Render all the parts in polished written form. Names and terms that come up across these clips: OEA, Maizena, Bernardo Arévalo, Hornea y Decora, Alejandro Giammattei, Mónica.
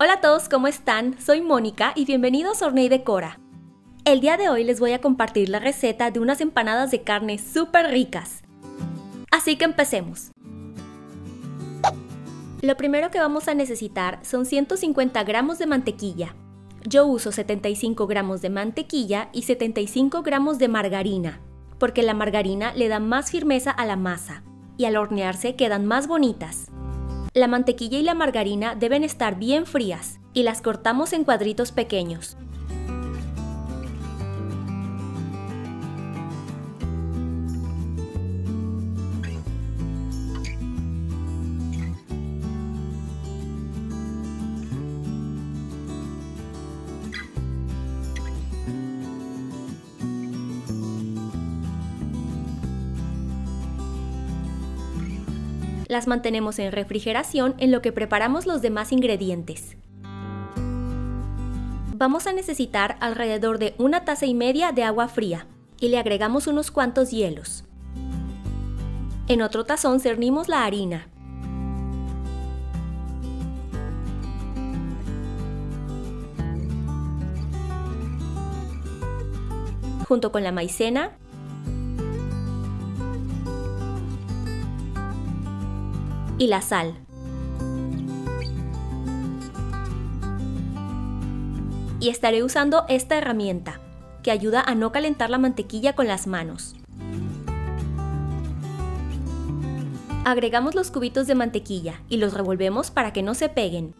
Hola a todos, ¿cómo están? Soy Mónica y bienvenidos a Hornea y Decora. El día de hoy les voy a compartir la receta de unas empanadas de carne súper ricas. Así que empecemos. Lo primero que vamos a necesitar son 150 gramos de mantequilla. Yo uso 75 gramos de mantequilla y 75 gramos de margarina, porque la margarina le da más firmeza a la masa y al hornearse quedan más bonitas. La mantequilla y la margarina deben estar bien frías y las cortamos en cuadritos pequeños. Las mantenemos en refrigeración en lo que preparamos los demás ingredientes. Vamos a necesitar alrededor de 1,5 tazas de agua fría y le agregamos unos cuantos hielos. En otro tazón cernimos la harina. Junto con la maicena, y la sal. Y estaré usando esta herramienta, que ayuda a no calentar la mantequilla con las manos. Agregamos los cubitos de mantequilla y los revolvemos para que no se peguen.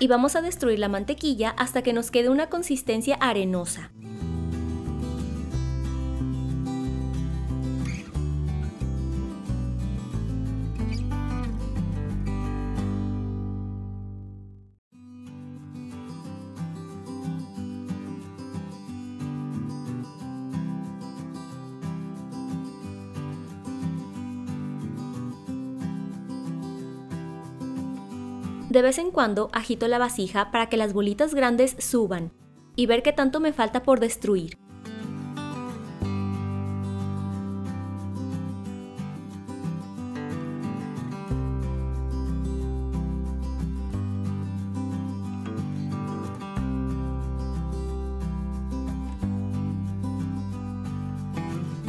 Y vamos a destruir la mantequilla hasta que nos quede una consistencia arenosa. De vez en cuando agito la vasija para que las bolitas grandes suban y ver qué tanto me falta por destruir.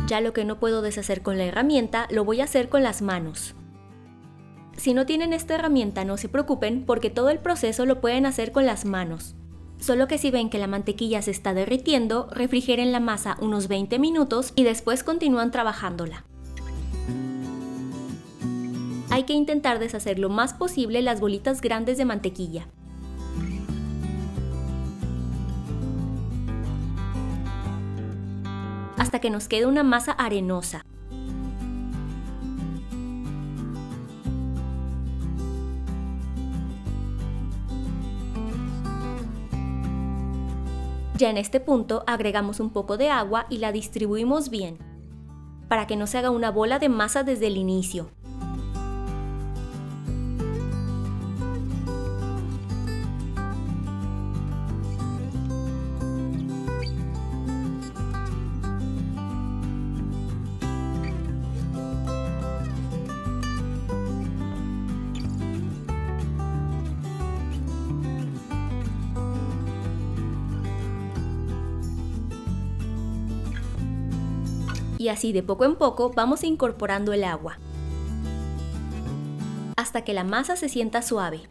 Ya lo que no puedo deshacer con la herramienta lo voy a hacer con las manos. Si no tienen esta herramienta, no se preocupen porque todo el proceso lo pueden hacer con las manos. Solo que si ven que la mantequilla se está derritiendo, refrigeren la masa unos 20 minutos y después continúan trabajándola. Hay que intentar deshacer lo más posible las bolitas grandes de mantequilla. Hasta que nos quede una masa arenosa. Ya en este punto agregamos un poco de agua y la distribuimos bien, para que no se haga una bola de masa desde el inicio. Y así de poco en poco vamos incorporando el agua, hasta que la masa se sienta suave.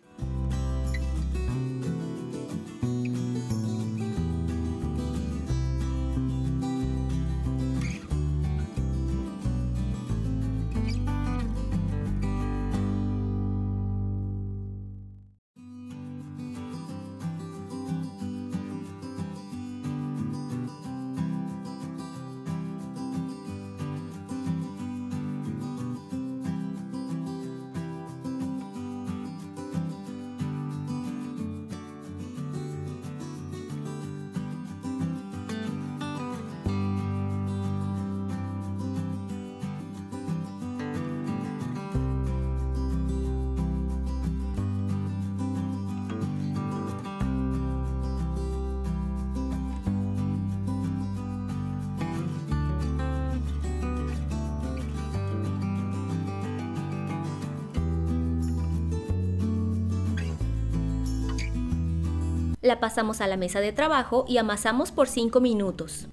La pasamos a la mesa de trabajo y amasamos por 5 minutos.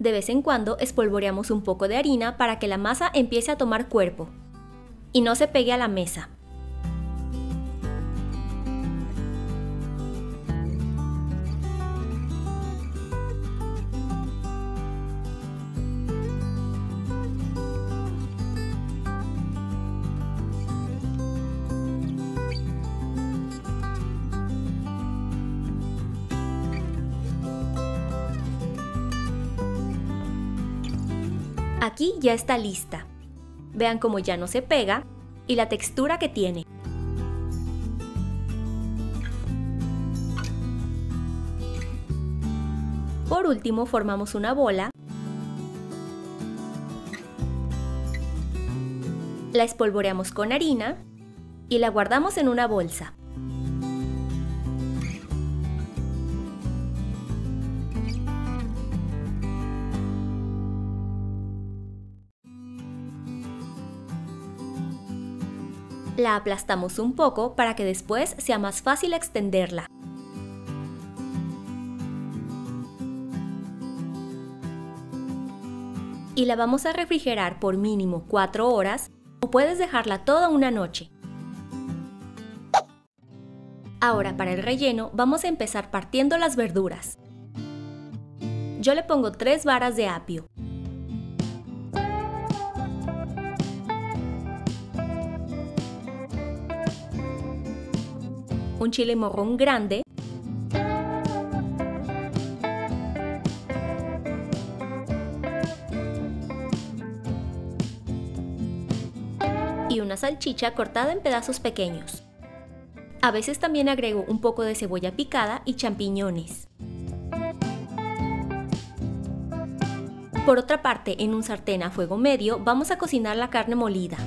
De vez en cuando espolvoreamos un poco de harina para que la masa empiece a tomar cuerpo y no se pegue a la mesa. Aquí ya está lista. Vean cómo ya no se pega y la textura que tiene. Por último, formamos una bola. La espolvoreamos con harina y la guardamos en una bolsa. La aplastamos un poco para que después sea más fácil extenderla. Y la vamos a refrigerar por mínimo 4 horas o puedes dejarla toda una noche. Ahora para el relleno vamos a empezar partiendo las verduras. Yo le pongo 3 varas de apio. Un chile morrón grande, y una salchicha cortada en pedazos pequeños. A veces también agrego un poco de cebolla picada y champiñones. Por otra parte, en un sartén a fuego medio vamos a cocinar la carne molida.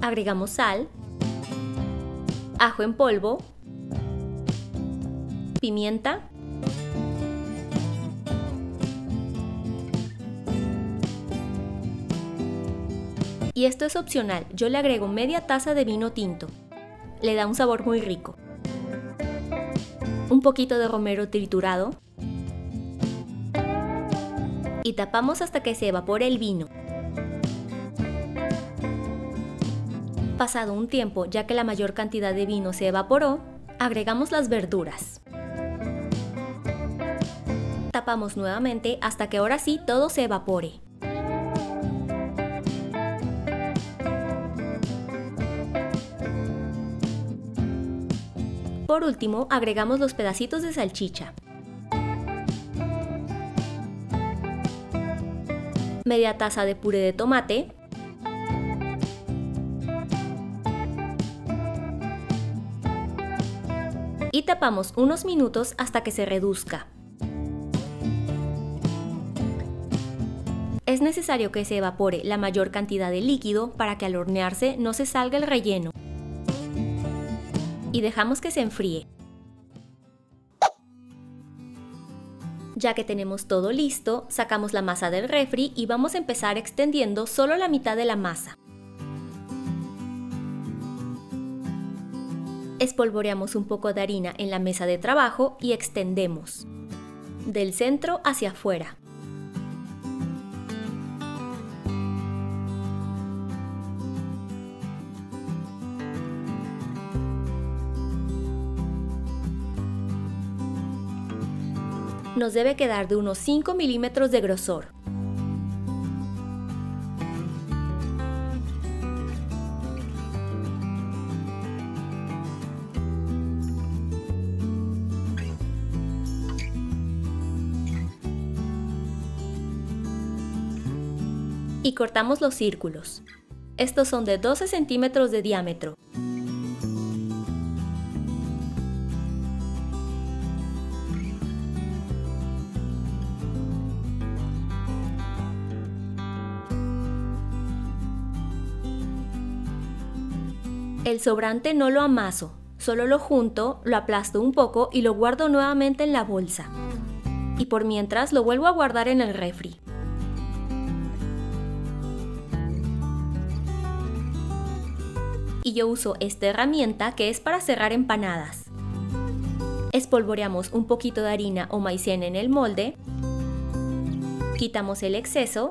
Agregamos sal, ajo en polvo, pimienta, y esto es opcional, yo le agrego media taza de vino tinto, le da un sabor muy rico, un poquito de romero triturado y tapamos hasta que se evapore el vino. Pasado un tiempo, ya que la mayor cantidad de vino se evaporó, agregamos las verduras. Tapamos nuevamente hasta que ahora sí todo se evapore. Por último, agregamos los pedacitos de salchicha. Media taza de puré de tomate. Y tapamos unos minutos hasta que se reduzca. Es necesario que se evapore la mayor cantidad de líquido para que al hornearse no se salga el relleno. Y dejamos que se enfríe. Ya que tenemos todo listo, sacamos la masa del refri y vamos a empezar extendiendo solo la mitad de la masa. Espolvoreamos un poco de harina en la mesa de trabajo y extendemos del centro hacia afuera. Nos debe quedar de unos 5 milímetros de grosor. Y cortamos los círculos. Estos son de 12 centímetros de diámetro. El sobrante no lo amaso, solo lo junto, lo aplasto un poco y lo guardo nuevamente en la bolsa. Y por mientras lo vuelvo a guardar en el refri. Y yo uso esta herramienta que es para cerrar empanadas. Espolvoreamos un poquito de harina o maicena en el molde, quitamos el exceso,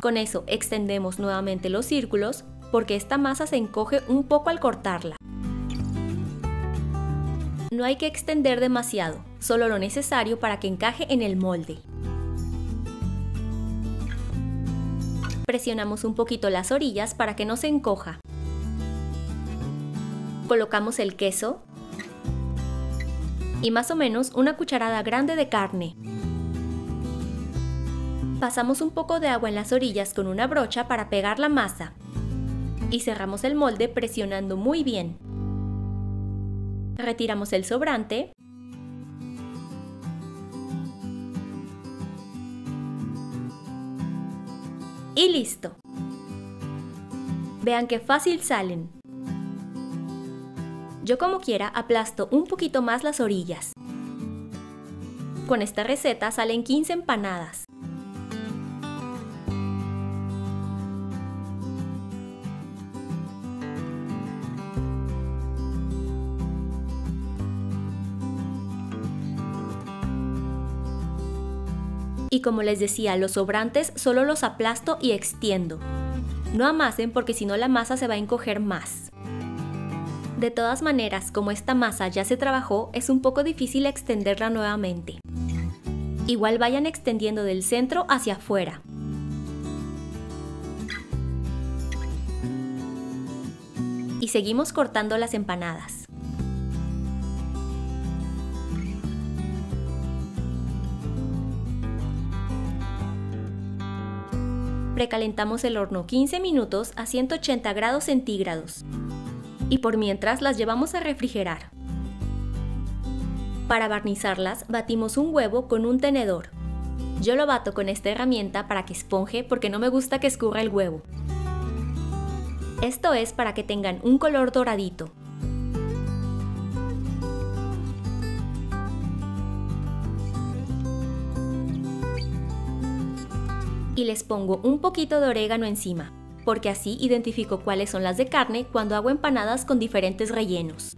con eso extendemos nuevamente los círculos porque esta masa se encoge un poco al cortarla. No hay que extender demasiado, solo lo necesario para que encaje en el molde. Presionamos un poquito las orillas para que no se encoja. Colocamos el queso y más o menos una cucharada grande de carne. Pasamos un poco de agua en las orillas con una brocha para pegar la masa y cerramos el molde presionando muy bien. Retiramos el sobrante y listo. Vean qué fácil salen. Yo como quiera aplasto un poquito más las orillas. Con esta receta salen 15 empanadas. Y como les decía, los sobrantes solo los aplasto y extiendo. No amasen porque si no la masa se va a encoger más. De todas maneras, como esta masa ya se trabajó, es un poco difícil extenderla nuevamente. Igual vayan extendiendo del centro hacia afuera. Y seguimos cortando las empanadas. Precalentamos el horno 15 minutos a 180 grados centígrados y por mientras las llevamos a refrigerar. Para barnizarlas batimos un huevo con un tenedor. Yo lo bato con esta herramienta para que esponje porque no me gusta que escurra el huevo. Esto es para que tengan un color doradito. Y les pongo un poquito de orégano encima, porque así identifico cuáles son las de carne cuando hago empanadas con diferentes rellenos.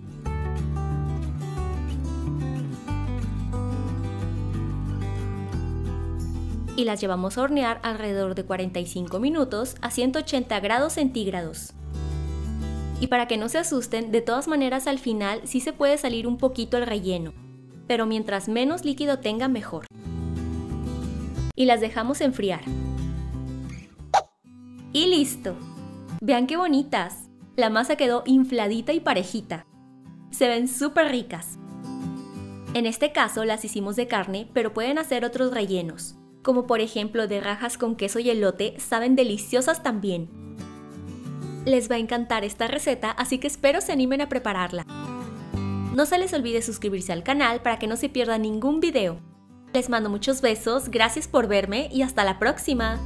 Y las llevamos a hornear alrededor de 45 minutos a 180 grados centígrados. Y para que no se asusten, de todas maneras al final sí se puede salir un poquito el relleno, pero mientras menos líquido tenga mejor. Y las dejamos enfriar. ¡Y listo! ¡Vean qué bonitas! La masa quedó infladita y parejita. Se ven súper ricas. En este caso las hicimos de carne, pero pueden hacer otros rellenos, como por ejemplo de rajas con queso y elote, saben deliciosas también. Les va a encantar esta receta, así que espero se animen a prepararla. No se les olvide suscribirse al canal para que no se pierda ningún video. Les mando muchos besos, gracias por verme y hasta la próxima.